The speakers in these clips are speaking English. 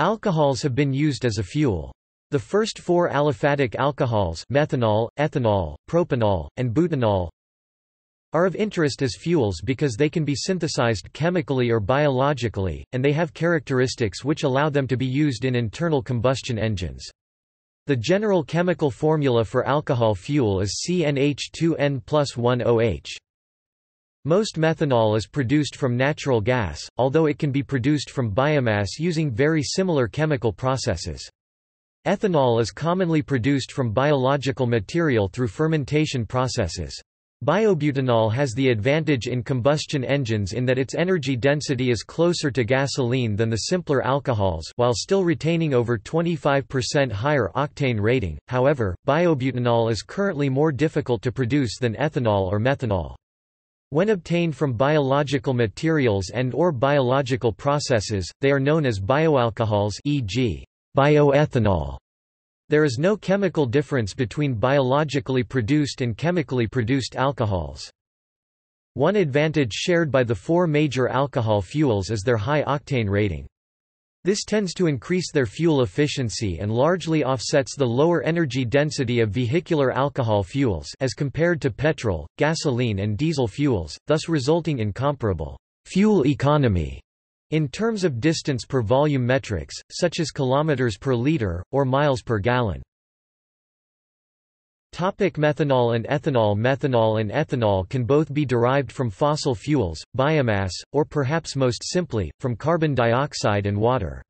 Alcohols have been used as a fuel. The first four aliphatic alcohols, methanol, ethanol, propanol, and butanol, are of interest as fuels because they can be synthesized chemically or biologically, and they have characteristics which allow them to be used in internal combustion engines. The general chemical formula for alcohol fuel is CnH2n+1OH. Most methanol is produced from natural gas, although it can be produced from biomass using very similar chemical processes. Ethanol is commonly produced from biological material through fermentation processes. Biobutanol has the advantage in combustion engines in that its energy density is closer to gasoline than the simpler alcohols while still retaining over 25% higher octane rating. However, biobutanol is currently more difficult to produce than ethanol or methanol. When obtained from biological materials and/or biological processes, they are known as bioalcohols, e.g., bioethanol. There is no chemical difference between biologically produced and chemically produced alcohols. One advantage shared by the four major alcohol fuels is their high octane rating. This tends to increase their fuel efficiency and largely offsets the lower energy density of vehicular alcohol fuels as compared to petrol, gasoline and diesel fuels, thus resulting in comparable fuel economy in terms of distance per volume metrics, such as kilometers per liter, or miles per gallon. Methanol and ethanol. Methanol and ethanol can both be derived from fossil fuels, biomass, or perhaps most simply, from carbon dioxide and water.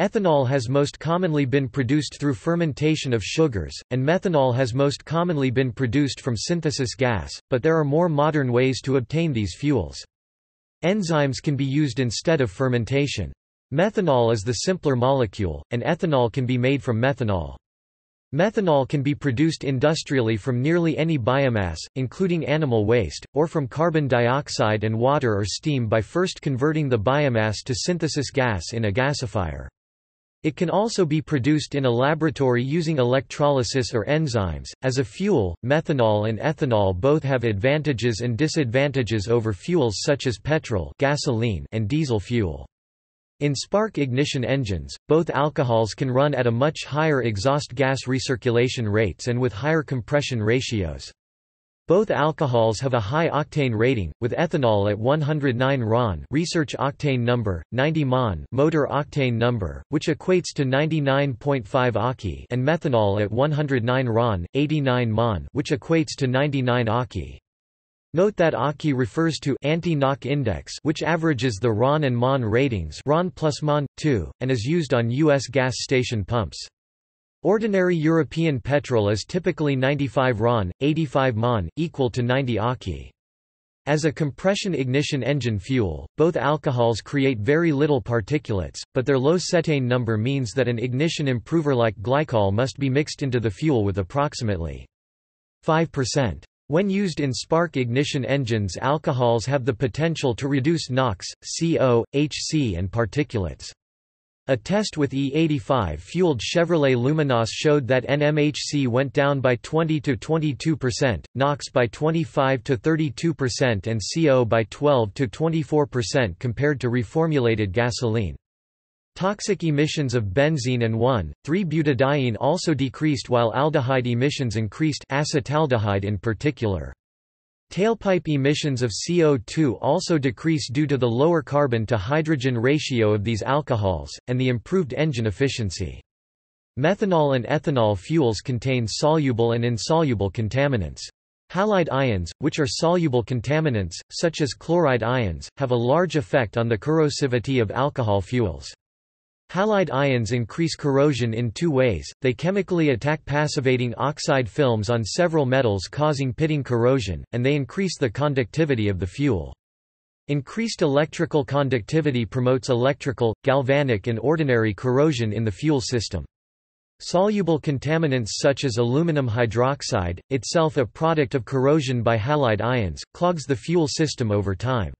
Ethanol has most commonly been produced through fermentation of sugars, and methanol has most commonly been produced from synthesis gas, but there are more modern ways to obtain these fuels. Enzymes can be used instead of fermentation. Methanol is the simpler molecule, and ethanol can be made from methanol. Methanol can be produced industrially from nearly any biomass, including animal waste, or from carbon dioxide and water or steam by first converting the biomass to synthesis gas in a gasifier. It can also be produced in a laboratory using electrolysis or enzymes. As a fuel, methanol and ethanol both have advantages and disadvantages over fuels such as petrol, gasoline, and diesel fuel. In spark ignition engines, both alcohols can run at a much higher exhaust gas recirculation rates and with higher compression ratios. Both alcohols have a high octane rating, with ethanol at 109 RON research octane number, 90 MON motor octane number, which equates to 99.5 ACI, and methanol at 109 RON, 89 MON which equates to 99 ACI. Note that ACI refers to anti-NOC index, which averages the RON and MON ratings, RON plus MON, 2, and is used on U.S. gas station pumps. Ordinary European petrol is typically 95 RON, 85 MON, equal to 90 ACI. As a compression ignition engine fuel, both alcohols create very little particulates, but their low cetane number means that an ignition improver like glycol must be mixed into the fuel with approximately 5%. When used in spark ignition engines, alcohols have the potential to reduce NOx, CO, HC and particulates. A test with E85-fueled Chevrolet Luminos showed that NMHC went down by 20–22%, NOx by 25–32% and CO by 12–24% compared to reformulated gasoline. Toxic emissions of benzene and 1,3-butadiene also decreased while aldehyde emissions increased, acetaldehyde in particular. Tailpipe emissions of CO2 also decrease due to the lower carbon-to-hydrogen ratio of these alcohols, and the improved engine efficiency. Methanol and ethanol fuels contain soluble and insoluble contaminants. Halide ions, which are soluble contaminants, such as chloride ions, have a large effect on the corrosivity of alcohol fuels. Halide ions increase corrosion in two ways. They chemically attack passivating oxide films on several metals causing pitting corrosion, and they increase the conductivity of the fuel. Increased electrical conductivity promotes electrical, galvanic and ordinary corrosion in the fuel system. Soluble contaminants such as aluminum hydroxide, itself a product of corrosion by halide ions, clogs the fuel system over time.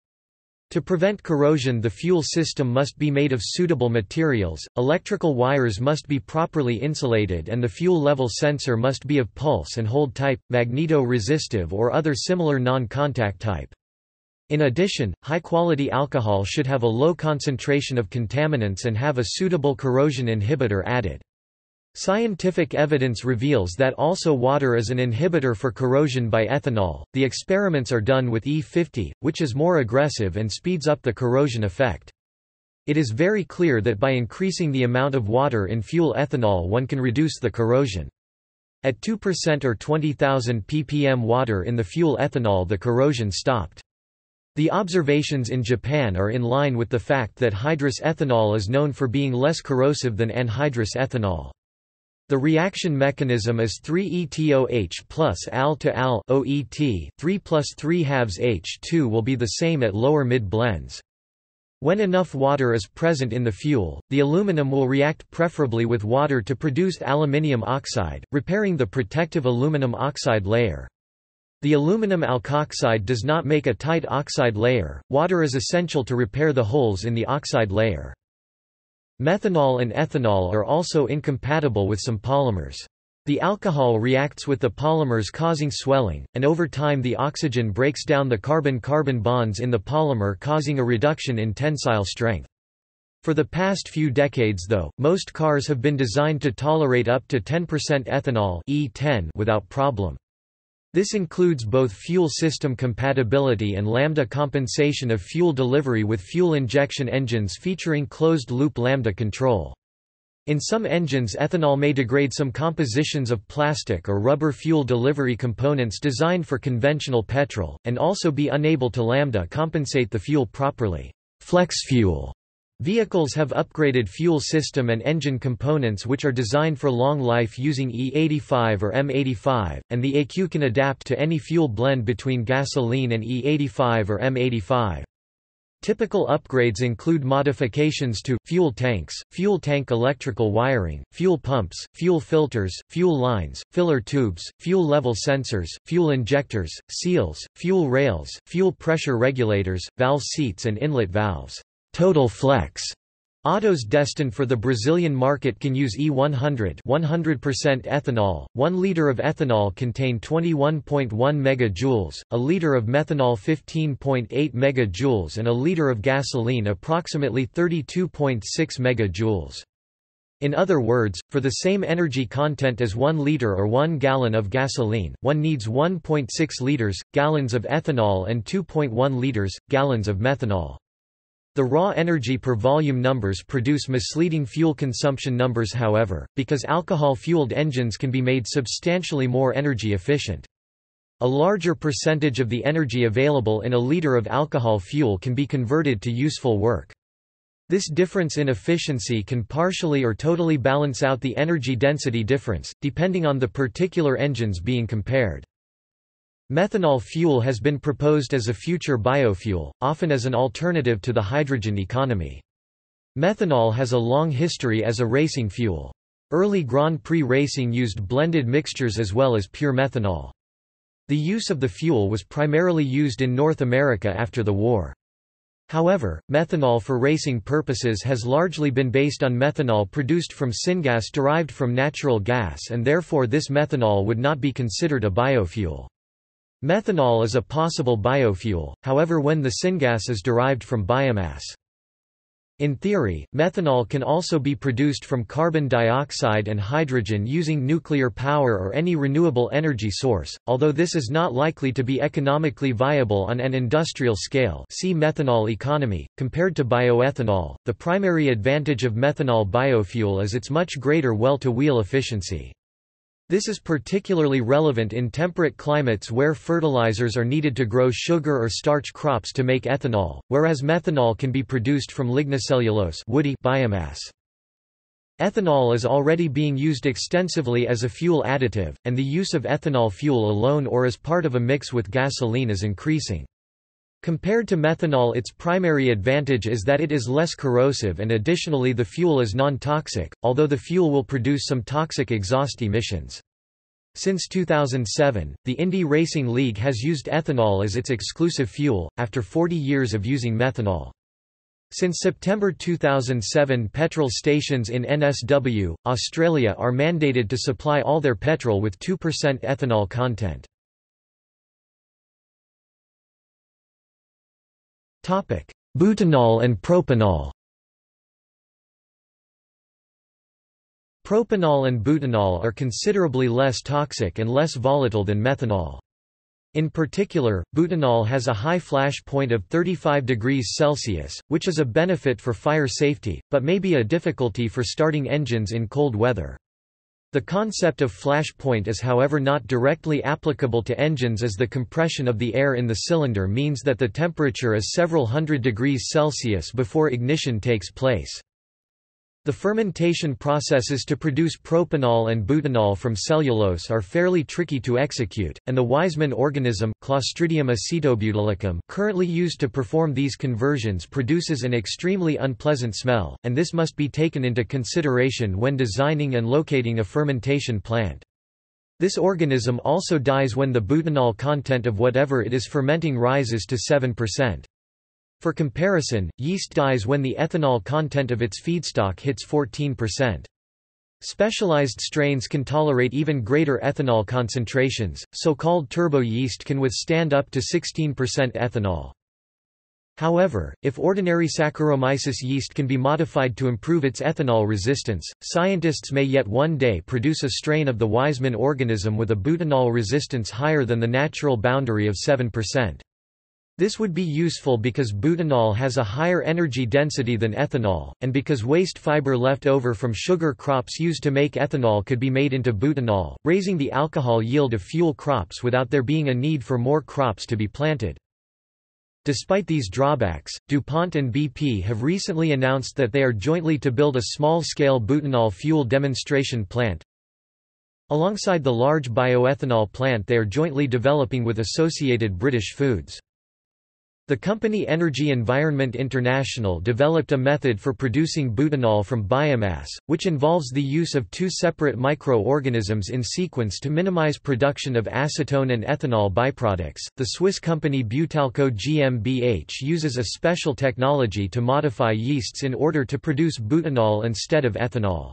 To prevent corrosion, the fuel system must be made of suitable materials, electrical wires must be properly insulated and the fuel level sensor must be of pulse and hold type, magneto-resistive or other similar non-contact type. In addition, high-quality alcohol should have a low concentration of contaminants and have a suitable corrosion inhibitor added. Scientific evidence reveals that also water is an inhibitor for corrosion by ethanol. The experiments are done with E50, which is more aggressive and speeds up the corrosion effect. It is very clear that by increasing the amount of water in fuel ethanol, one can reduce the corrosion. At 2% or 20,000 ppm water in the fuel ethanol, the corrosion stopped. The observations in Japan are in line with the fact that hydrous ethanol is known for being less corrosive than anhydrous ethanol. The reaction mechanism is 3ETOH plus al to al OET, 3 plus 3 halves H2 will be the same at lower mid-blends. When enough water is present in the fuel, the aluminum will react preferably with water to produce aluminium oxide, repairing the protective aluminum oxide layer. The aluminum alkoxide does not make a tight oxide layer. Water is essential to repair the holes in the oxide layer. Methanol and ethanol are also incompatible with some polymers. The alcohol reacts with the polymers causing swelling, and over time the oxygen breaks down the carbon-carbon bonds in the polymer, causing a reduction in tensile strength. For the past few decades though, most cars have been designed to tolerate up to 10% ethanol E10 without problem. This includes both fuel system compatibility and lambda compensation of fuel delivery with fuel injection engines featuring closed-loop lambda control. In some engines, ethanol may degrade some compositions of plastic or rubber fuel delivery components designed for conventional petrol, and also be unable to lambda compensate the fuel properly. Flex fuel vehicles have upgraded fuel system and engine components which are designed for long life using E85 or M85, and the AQ can adapt to any fuel blend between gasoline and E85 or M85. Typical upgrades include modifications to fuel tanks, fuel tank electrical wiring, fuel pumps, fuel filters, fuel lines, filler tubes, fuel level sensors, fuel injectors, seals, fuel rails, fuel pressure regulators, valve seats and inlet valves. Total flex. Autos destined for the Brazilian market can use E100 100% ethanol. 1 liter of ethanol contain 21.1 megajoules, a liter of methanol 15.8 megajoules, and a liter of gasoline approximately 32.6 megajoules. In other words, for the same energy content as 1 liter or 1 gallon of gasoline, one needs 1.6 liters, gallons of ethanol and 2.1 liters, gallons of methanol. The raw energy per volume numbers produce misleading fuel consumption numbers, however, because alcohol-fueled engines can be made substantially more energy efficient. A larger percentage of the energy available in a liter of alcohol fuel can be converted to useful work. This difference in efficiency can partially or totally balance out the energy density difference, depending on the particular engines being compared. Methanol fuel has been proposed as a future biofuel, often as an alternative to the hydrogen economy. Methanol has a long history as a racing fuel. Early Grand Prix racing used blended mixtures as well as pure methanol. The use of the fuel was primarily used in North America after the war. However, methanol for racing purposes has largely been based on methanol produced from syngas derived from natural gas, and therefore this methanol would not be considered a biofuel. Methanol is a possible biofuel, however, when the syngas is derived from biomass. In theory, methanol can also be produced from carbon dioxide and hydrogen using nuclear power or any renewable energy source, although this is not likely to be economically viable on an industrial scale. See methanol economy. Compared to bioethanol, the primary advantage of methanol biofuel is its much greater well-to-wheel efficiency. This is particularly relevant in temperate climates where fertilizers are needed to grow sugar or starch crops to make ethanol, whereas methanol can be produced from lignocellulose woody biomass. Ethanol is already being used extensively as a fuel additive, and the use of ethanol fuel alone or as part of a mix with gasoline is increasing. Compared to methanol, its primary advantage is that it is less corrosive, and additionally the fuel is non-toxic, although the fuel will produce some toxic exhaust emissions. Since 2007, the Indy Racing League has used ethanol as its exclusive fuel, after 40 years of using methanol. Since September 2007, petrol stations in NSW, Australia are mandated to supply all their petrol with 2% ethanol content. Butanol and propanol. Propanol and butanol are considerably less toxic and less volatile than methanol. In particular, butanol has a high flash point of 35 degrees Celsius, which is a benefit for fire safety, but may be a difficulty for starting engines in cold weather. The concept of flash point is however not directly applicable to engines, as the compression of the air in the cylinder means that the temperature is several hundred degrees Celsius before ignition takes place. The fermentation processes to produce propanol and butanol from cellulose are fairly tricky to execute, and the Weizmann organism, Clostridium acetobutylicum, currently used to perform these conversions, produces an extremely unpleasant smell, and this must be taken into consideration when designing and locating a fermentation plant. This organism also dies when the butanol content of whatever it is fermenting rises to 7%. For comparison, yeast dies when the ethanol content of its feedstock hits 14%. Specialized strains can tolerate even greater ethanol concentrations, so-called turbo yeast can withstand up to 16% ethanol. However, if ordinary Saccharomyces yeast can be modified to improve its ethanol resistance, scientists may yet one day produce a strain of the Weizmann organism with a butanol resistance higher than the natural boundary of 7%. This would be useful because butanol has a higher energy density than ethanol, and because waste fiber left over from sugar crops used to make ethanol could be made into butanol, raising the alcohol yield of fuel crops without there being a need for more crops to be planted. Despite these drawbacks, DuPont and BP have recently announced that they are jointly to build a small-scale butanol fuel demonstration plant. Alongside the large bioethanol plant they are jointly developing with Associated British Foods. The company Energy Environment International developed a method for producing butanol from biomass, which involves the use of two separate microorganisms in sequence to minimize production of acetone and ethanol byproducts. The Swiss company Butalco GmbH uses a special technology to modify yeasts in order to produce butanol instead of ethanol.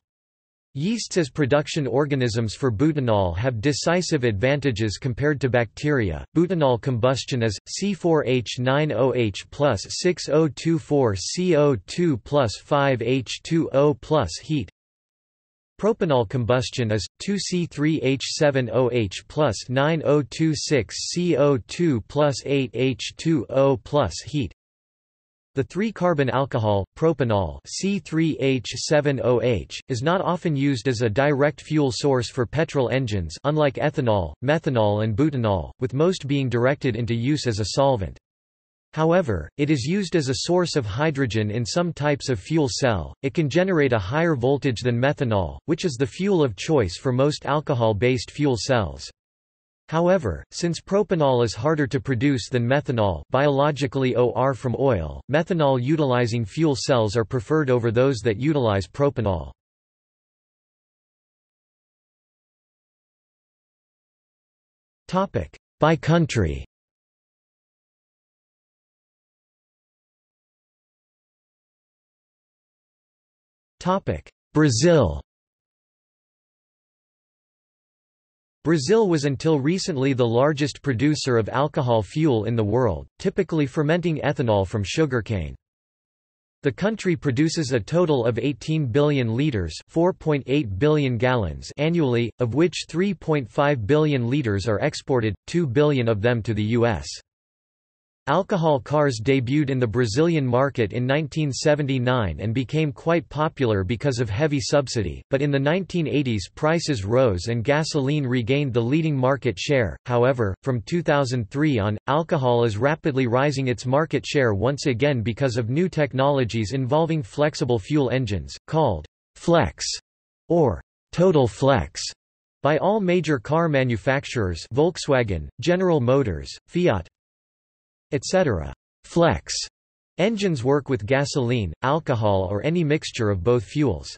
Yeasts as production organisms for butanol have decisive advantages compared to bacteria. Butanol combustion is C4H9OH + 6024CO2 + 5H2O + heat. Propanol combustion is 2C3H7OH + 9026CO2 + 8H2O + heat. The three-carbon alcohol, propanol C3H7OH, is not often used as a direct fuel source for petrol engines, unlike ethanol, methanol and butanol, with most being directed into use as a solvent. However, it is used as a source of hydrogen in some types of fuel cell. It can generate a higher voltage than methanol, which is the fuel of choice for most alcohol-based fuel cells. However, since propanol is harder to produce than methanol, biologically OR from oil, methanol utilizing fuel cells are preferred over those that utilize propanol. Topic by country. Topic Brazil. Brazil was until recently the largest producer of alcohol fuel in the world, typically fermenting ethanol from sugarcane. The country produces a total of 18 billion litres (4.8 billion gallons) annually, of which 3.5 billion litres are exported, 2 billion of them to the U.S. Alcohol cars debuted in the Brazilian market in 1979 and became quite popular because of heavy subsidy, but in the 1980s prices rose and gasoline regained the leading market share. However, from 2003 on, alcohol is rapidly rising its market share once again because of new technologies involving flexible fuel engines, called flex or total flex, by all major car manufacturers Volkswagen, General Motors, Fiat, etc. Flex engines work with gasoline, alcohol or any mixture of both fuels.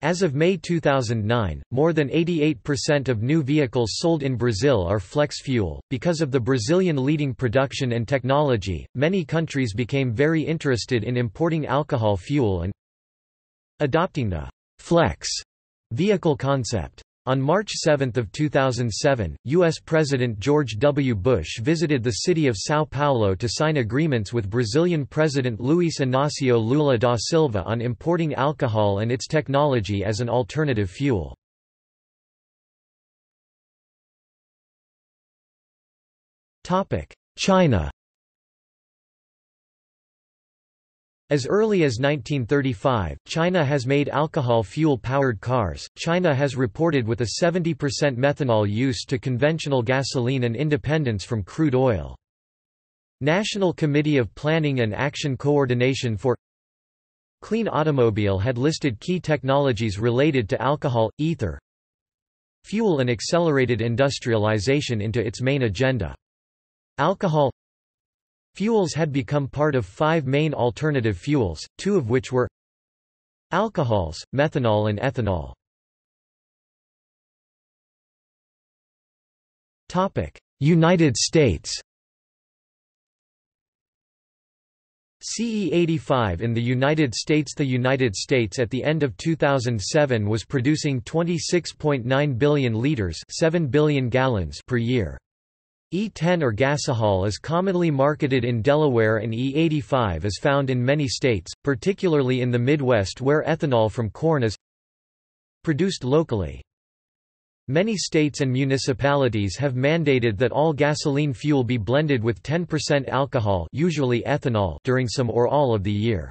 As of May 2009, more than 88% of new vehicles sold in Brazil are flex fuel. Because of the Brazilian leading production and technology, many countries became very interested in importing alcohol fuel and adopting the flex vehicle concept. On March 7, 2007, U.S. President George W. Bush visited the city of São Paulo to sign agreements with Brazilian President Luiz Inácio Lula da Silva on importing alcohol and its technology as an alternative fuel. China. As early as 1935, China has made alcohol fuel-powered cars. China has reported with a 70% methanol use to conventional gasoline and independence from crude oil. National Committee of Planning and Action Coordination for Clean Automobile had listed key technologies related to alcohol, ether, fuel and accelerated industrialization into its main agenda. Alcohol fuels had become part of five main alternative fuels, two of which were alcohols, methanol and ethanol. United States. CE 85 in the United States. The United States at the end of 2007 was producing 26.9 billion liters 7 billion gallons per year. E10 or gasohol is commonly marketed in Delaware, and E85 is found in many states, particularly in the Midwest where ethanol from corn is produced locally. Many states and municipalities have mandated that all gasoline fuel be blended with 10% alcohol, usually ethanol, during some or all of the year.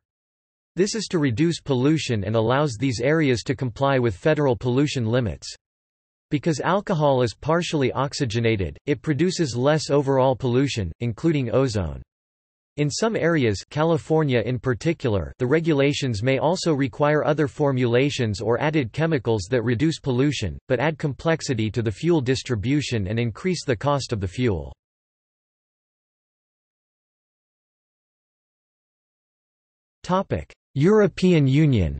This is to reduce pollution and allows these areas to comply with federal pollution limits. Because alcohol is partially oxygenated, it produces less overall pollution, including ozone. In some areas, California in particular, the regulations may also require other formulations or added chemicals that reduce pollution, but add complexity to the fuel distribution and increase the cost of the fuel. European Union.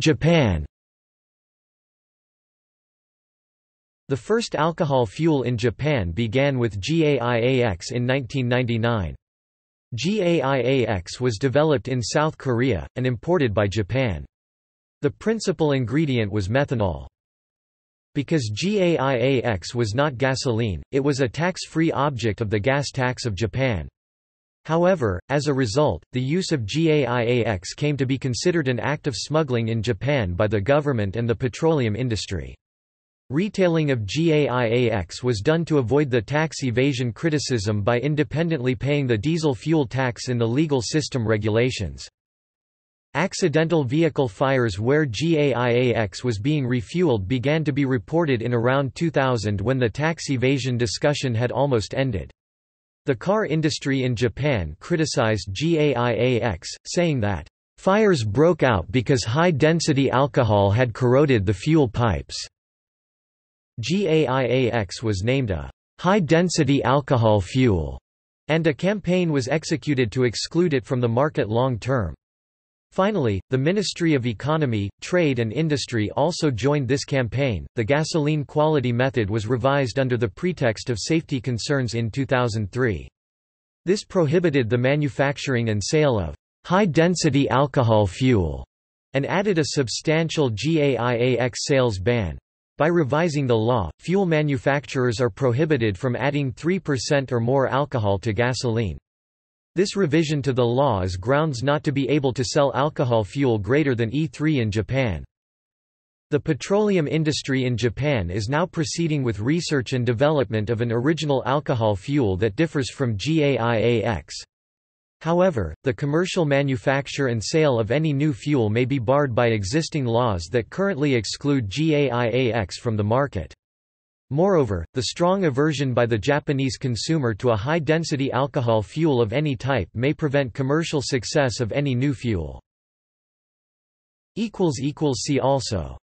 Japan. The first alcohol fuel in Japan began with GAIAX in 1999. GAIAX was developed in South Korea, and imported by Japan. The principal ingredient was methanol. Because GAIAX was not gasoline, it was a tax-free object of the gas tax of Japan. However, as a result, the use of GAIAX came to be considered an act of smuggling in Japan by the government and the petroleum industry. Retailing of GAIAX was done to avoid the tax evasion criticism by independently paying the diesel fuel tax in the legal system regulations. Accidental vehicle fires where GAIAX was being refueled began to be reported in around 2000, when the tax evasion discussion had almost ended. The car industry in Japan criticized GAIAX, saying that, "...fires broke out because high-density alcohol had corroded the fuel pipes." GAIAX was named a "...high-density alcohol fuel," and a campaign was executed to exclude it from the market long-term. Finally, the Ministry of Economy, Trade and Industry also joined this campaign. The gasoline quality method was revised under the pretext of safety concerns in 2003. This prohibited the manufacturing and sale of high-density alcohol fuel and added a substantial GAIAX sales ban. By revising the law, fuel manufacturers are prohibited from adding 3% or more alcohol to gasoline. This revision to the law is grounds not to be able to sell alcohol fuel greater than E3 in Japan. The petroleum industry in Japan is now proceeding with research and development of an original alcohol fuel that differs from GAIAX. However, the commercial manufacture and sale of any new fuel may be barred by existing laws that currently exclude GAIAX from the market. Moreover, the strong aversion by the Japanese consumer to a high-density alcohol fuel of any type may prevent commercial success of any new fuel. == See also